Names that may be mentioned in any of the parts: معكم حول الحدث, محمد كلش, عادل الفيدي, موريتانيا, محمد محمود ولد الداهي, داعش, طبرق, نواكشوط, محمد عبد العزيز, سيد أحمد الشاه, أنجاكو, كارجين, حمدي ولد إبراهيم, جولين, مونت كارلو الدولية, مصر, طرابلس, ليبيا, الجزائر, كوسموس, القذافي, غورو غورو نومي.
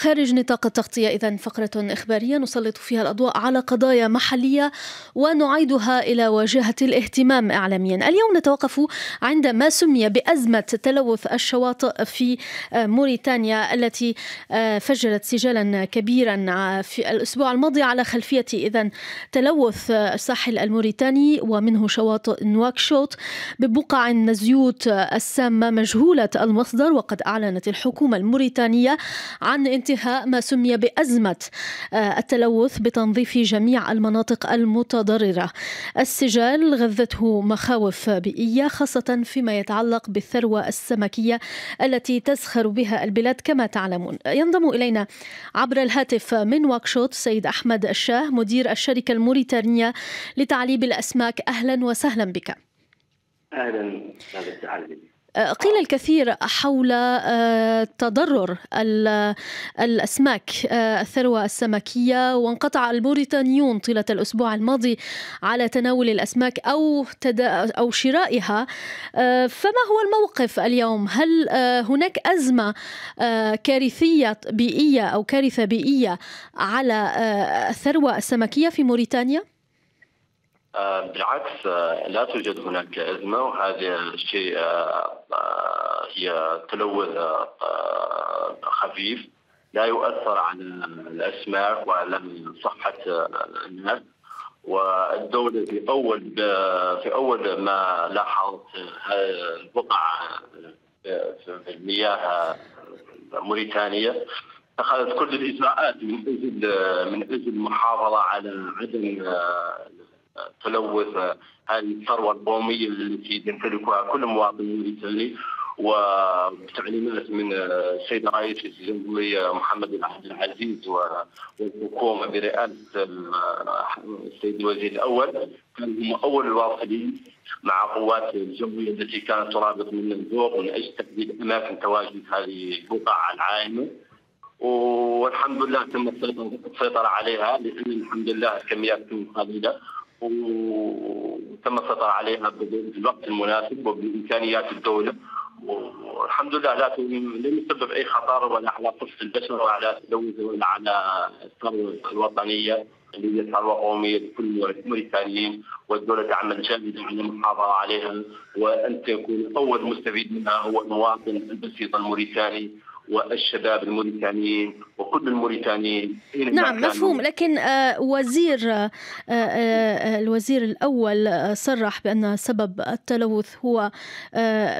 خارج نطاق التغطية. إذن فقرة إخبارية نسلط فيها الأضواء على قضايا محلية ونعيدها إلى واجهة الاهتمام إعلاميا. اليوم نتوقف عند ما سمي بأزمة تلوث الشواطئ في موريتانيا، التي فجرت سجالا كبيرا في الأسبوع الماضي على خلفية إذن تلوث الساحل الموريتاني ومنه شواطئ نواكشوط ببقع الزيوت السامة مجهولة المصدر. وقد أعلنت الحكومة الموريتانية عن انتهاء ما سمي بأزمة التلوث بتنظيف جميع المناطق المتضررة. السجال غذته مخاوف بيئية خاصة فيما يتعلق بالثروة السمكية التي تزخر بها البلاد كما تعلمون. ينضم إلينا عبر الهاتف من نواكشوط سيد أحمد الشاه، مدير الشركة الموريتانية لتعليب الأسماك. أهلا وسهلا بك. أهلا وسهلا. قيل الكثير حول تضرر الأسماك الثروة السمكية، وانقطع الموريتانيون طيلة الأسبوع الماضي على تناول الأسماك أو شرائها. فما هو الموقف اليوم؟ هل هناك أزمة كارثية بيئية أو كارثة بيئية على الثروة السمكية في موريتانيا؟ بالعكس، لا توجد هناك أزمة، وهذا الشيء هي تلوث خفيف لا يؤثر على الأسماك وعلى صحة الناس. والدولة في أول ما لاحظت البقع في المياه موريتانية اتخذت كل الإجراءات من أجل المحافظة على عدم تلوث هذه الثروة القومية التي تمتلكها كل مواطن موريتاني، وبتعليمات من السيد رئيس الجمهورية محمد عبد العزيز والحكومة برئاسة السيد الوزير الأول. كانوا هم أول الواصلين مع قوات الجوية التي كانت ترابط من الذوق ومن أجل تحديد أماكن تواجد هذه البقع العايمة، والحمد لله تم السيطرة عليها، لأن الحمد لله كميات قليلة وتم السيطرة عليها بالوقت المناسب وبإمكانيات الدولة، والحمد لله لم تسبب أي خطر ولا على صحة البشر ولا على تلوث ولا على الثروة الوطنية اللي هي ثروة قومية لكل الموريتانيين. والدولة تعمل جاهدة على المحافظة عليها، وأن تكون أول مستفيد منها هو المواطن البسيط الموريتاني والشباب الموريتانيين وكل الموريتانيين. نعم مفهوم، لكن الوزير الأول صرح بأن سبب التلوث هو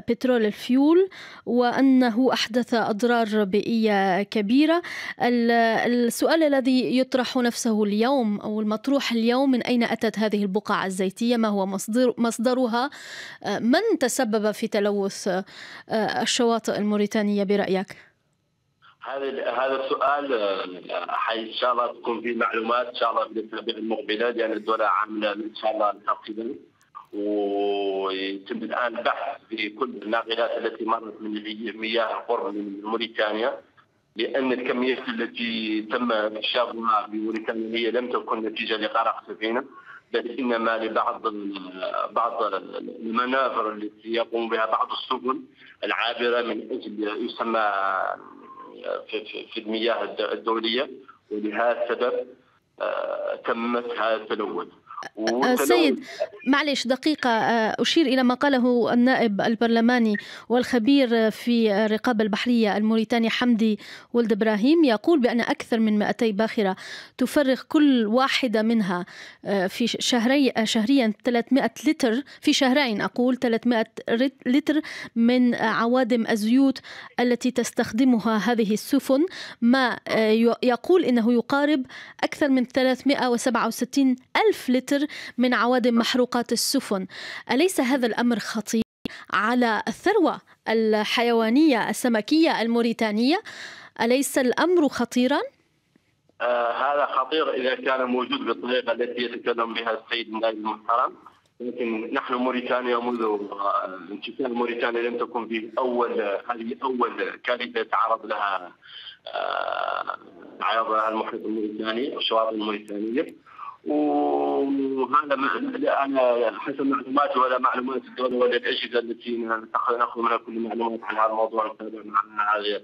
بترول الفيول، وأنه أحدث أضرار بيئية كبيرة. السؤال الذي يطرح نفسه اليوم أو المطروح اليوم، من أين أتت هذه البقع الزيتية؟ ما هو مصدرها؟ من تسبب في تلوث الشواطئ الموريتانية برأيك؟ هذا السؤال ان شاء الله تكون فيه معلومات ان شاء الله في الاسابيع المقبله، لان الدوله عامله ان شاء الله تقريبا، ويتم الان بحث في كل الناقلات التي مرت من مياه القرب من موريتانيا، لان الكميات التي تم اكتشافها في موريتانيا هي لم تكن نتيجه لغرق سفينه، بل انما لبعض المنافر التي يقوم بها بعض السفن العابره من اجل يسمى في المياه الدولية، ولهذا السبب تمت هذا التلوث. سيد معلش دقيقة، أشير إلى ما قاله النائب البرلماني والخبير في الرقابة البحرية الموريتاني حمدي ولد إبراهيم، يقول بأن أكثر من 200 باخرة تفرغ كل واحدة منها في شهريا 300 لتر، في شهرين أقول 300 لتر من عوادم الزيوت التي تستخدمها هذه السفن، ما يقول إنه يقارب أكثر من 367 ألف لتر من عوادم محروقات السفن. أليس هذا الأمر خطير على الثروة الحيوانية السمكية الموريتانية؟ أليس الأمر خطيرا؟ هذا خطير إذا كان موجود بالطريقة التي يتكلم بها السيد النائب المحترم، لكن نحن موريتانيا منذ انشقاق موريتانيا لم تكن فيه هذه أول كارثة تعرض لها المحيط الموريتاني والشواطئ الموريتانية، وهذا انا حسب معلوماتي ولا معلومات الدوله ولا الاشياء التي ناخذ منها كل المعلومات عن هذا الموضوع وتابعنا عن هذا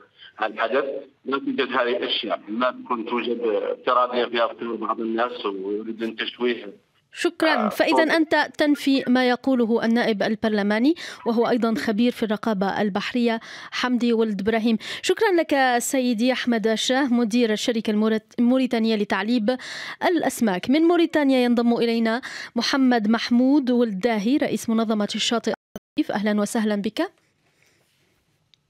الحدث. لا توجد هذه الاشياء، لا توجد افتراضيه فيها افتراض بعض الناس ويريدون تشويه. شكرا. فإذا أنت تنفي ما يقوله النائب البرلماني وهو أيضا خبير في الرقابة البحرية حمدي ولد إبراهيم. شكرا لك سيدي أحمد الشاه مدير الشركة الموريتانية لتعليب الأسماك. من موريتانيا ينضم إلينا محمد محمود ولد الداهي رئيس منظمة الشاطئ. أهلا وسهلا بك.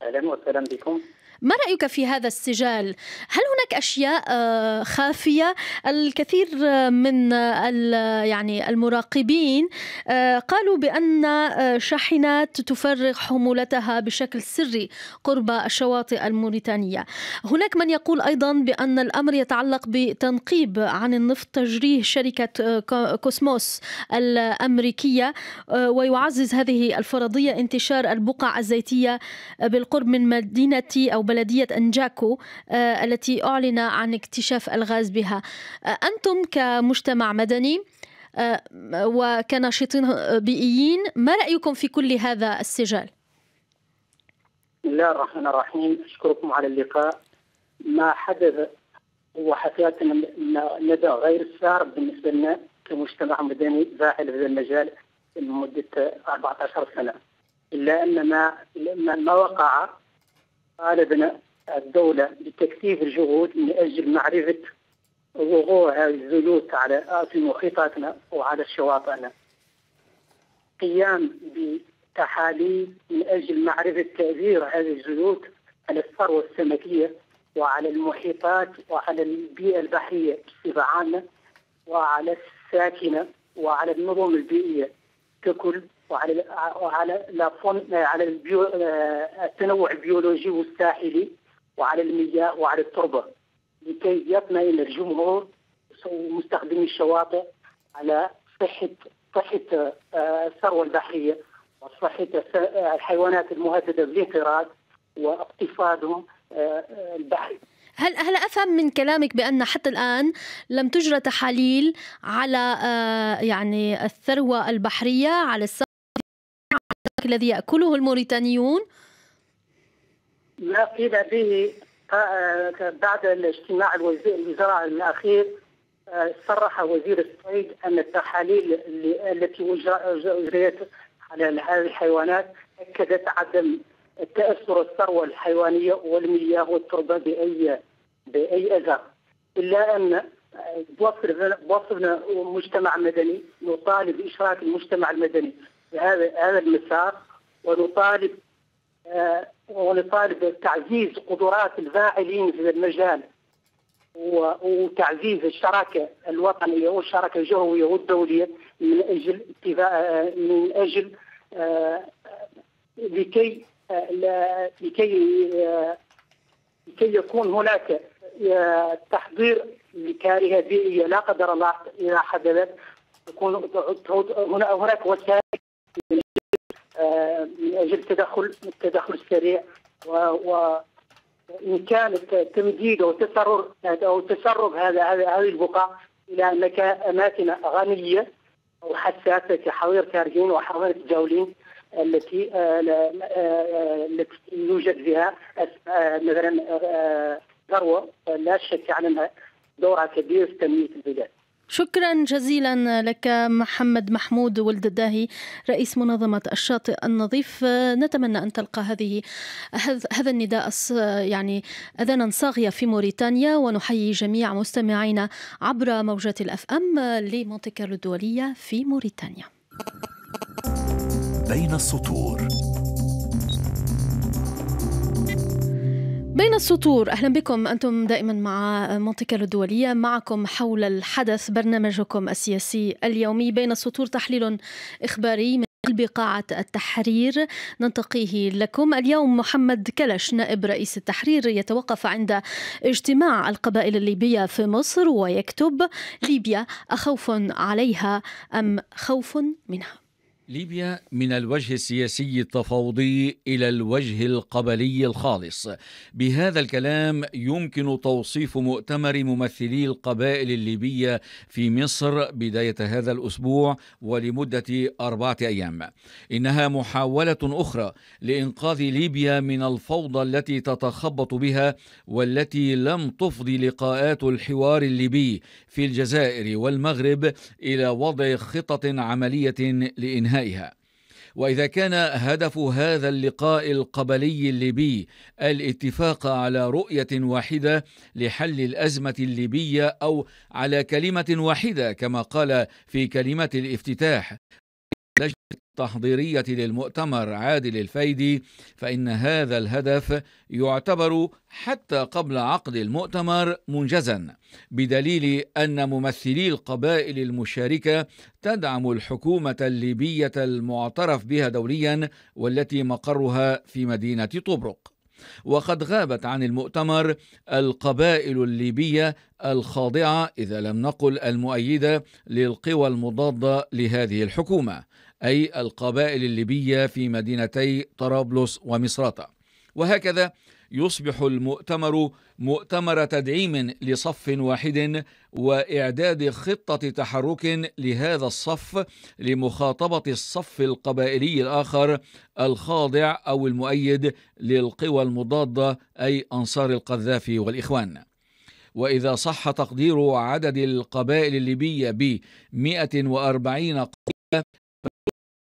أهلا وسهلا بكم. ما رأيك في هذا السجال؟ هل هناك أشياء خافية؟ الكثير من المراقبين قالوا بأن شاحنات تفرغ حمولتها بشكل سري قرب الشواطئ الموريتانية. هناك من يقول أيضا بأن الأمر يتعلق بتنقيب عن النفط تجريه شركة كوسموس الأمريكية، ويعزز هذه الفرضية انتشار البقع الزيتية بالقرب من مدينة أو بلدية أنجاكو التي أعلن عن اكتشاف الغاز بها. أنتم كمجتمع مدني وكناشطين بيئيين، ما رأيكم في كل هذا السجال؟ بسم الله الرحمن الرحيم. أشكركم على اللقاء. ما حدث هو حقيقة ندى غير صارم بالنسبة لنا كمجتمع مدني فاعل في هذا المجال لمدة 14 سنة، إلا أن ما وقع طالبنا الدولة بتكثيف الجهود من أجل معرفة وقوع الزيوت في محيطاتنا وعلى شواطئنا، قيام بتحاليل من أجل معرفة تأثير هذه الزيوت على الثروة السمكية وعلى المحيطات وعلى البيئة البحرية بصفة عامة وعلى الساكنة وعلى النظم البيئية ككل، وعلى التنوع البيولوجي والساحلي وعلى المياه وعلى التربه، لكي يطمئن الجمهور ومستخدمي الشواطئ على صحه الثروه البحريه وصحه الحيوانات المهدده بالانقراض واقتصادهم البحري. هل أفهم من كلامك بأن حتى الآن لم تجرى تحاليل على الثروة البحرية، على السمك الذي يأكله الموريتانيون؟ ما قيل به بعد الاجتماع الوزراء الأخير، صرح وزير الصيد أن التحاليل التي أجريت على هذه الحيوانات أكدت عدم تأثر الثروة الحيوانية والمياه والتربة بأي أذى، إلا أن وصفنا مجتمع مدني نطالب إشراك المجتمع المدني بهذا المسار، ونطالب تعزيز قدرات الفاعلين في المجال وتعزيز الشراكة الوطنية والشراكة الجوية والدولية من أجل لكي يكون هناك تحضير لكارثة بيئية لا قدر الله إذا حدثت، يكون هناك وسائل من أجل التدخل السريع وإمكان تمديد أو تسرب هذه البقع إلى أماكن غنية أو حساسة كحظيرة كارجين وحظيرة جولين التي يوجد فيها مثلا ثروة لا شك عنها دورها كبير في تنمية البلاد. شكرا جزيلا لك محمد محمود ولد الداهي رئيس منظمة الشاطئ النظيف. نتمنى أن تلقى هذا النداء أذانا صاغية في موريتانيا، ونحيي جميع مستمعينا عبر موجات الأف أم لمونت كارلو الدولية في موريتانيا. بين السطور. بين السطور، أهلا بكم. أنتم دائما مع مونت كارلو الدولية، معكم حول الحدث برنامجكم السياسي اليومي بين السطور، تحليل إخباري من قلب قاعة التحرير ننتقيه لكم. اليوم محمد كلش نائب رئيس التحرير يتوقف عند اجتماع القبائل الليبية في مصر ويكتب: ليبيا أخوف عليها أم خوف منها؟ ليبيا من الوجه السياسي التفاوضي إلى الوجه القبلي الخالص. بهذا الكلام يمكن توصيف مؤتمر ممثلي القبائل الليبية في مصر بداية هذا الأسبوع ولمدة 4 أيام. إنها محاولة أخرى لإنقاذ ليبيا من الفوضى التي تتخبط بها والتي لم تفضي لقاءات الحوار الليبي في الجزائر والمغرب إلى وضع خطط عملية لإنهاء. وإذا كان هدف هذا اللقاء القبلي الليبي الاتفاق على رؤية واحدة لحل الأزمة الليبية أو على كلمة واحدة كما قال في كلمة الافتتاح اللجنة التحضيرية للمؤتمر عادل الفيدي، فإن هذا الهدف يعتبر حتى قبل عقد المؤتمر منجزا، بدليل أن ممثلي القبائل المشاركة تدعم الحكومة الليبية المعترف بها دوليا والتي مقرها في مدينة طبرق. وقد غابت عن المؤتمر القبائل الليبية الخاضعة إذا لم نقل المؤيدة للقوى المضادة لهذه الحكومة، أي القبائل الليبية في مدينتي طرابلس ومصراتة. وهكذا يصبح المؤتمر مؤتمر تدعيم لصف واحد وإعداد خطة تحرك لهذا الصف لمخاطبة الصف القبائلي الآخر الخاضع أو المؤيد للقوى المضادة أي أنصار القذافي والإخوان. وإذا صح تقدير عدد القبائل الليبية ب 140 قبيلة،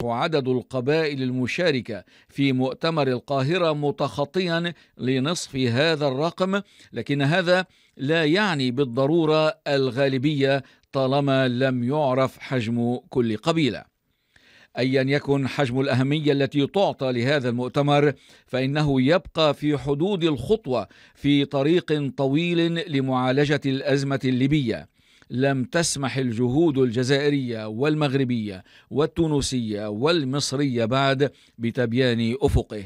عدد القبائل المشاركة في مؤتمر القاهرة متخطيا لنصف هذا الرقم، لكن هذا لا يعني بالضرورة الغالبية طالما لم يعرف حجم كل قبيلة. أيا يكن حجم الأهمية التي تعطى لهذا المؤتمر، فإنه يبقى في حدود الخطوة في طريق طويل لمعالجة الأزمة الليبية. لم تسمح الجهود الجزائرية والمغربية والتونسية والمصرية بعد بتبيان أفقه،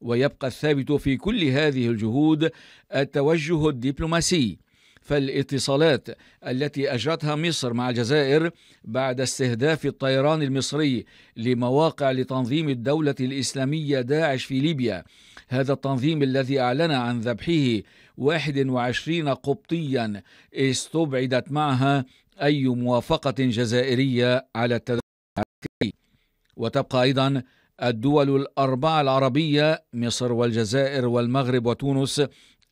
ويبقى الثابت في كل هذه الجهود التوجه الدبلوماسي. فالاتصالات التي أجرتها مصر مع الجزائر بعد استهداف الطيران المصري لمواقع لتنظيم الدولة الإسلامية داعش في ليبيا، هذا التنظيم الذي أعلن عن ذبحه 21 قبطيا استبعدت معها أي موافقة جزائرية على التدخل العسكري. وتبقى أيضا الدول الأربعة العربية مصر والجزائر والمغرب وتونس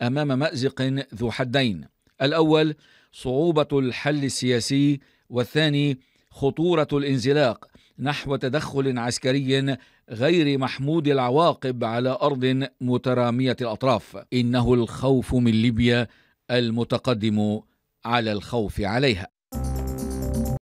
أمام مأزق ذو حدين: الأول صعوبة الحل السياسي، والثاني خطورة الانزلاق نحو تدخل عسكري غير محمود العواقب على أرض مترامية الأطراف. إنه الخوف من ليبيا المتقدم على الخوف عليها.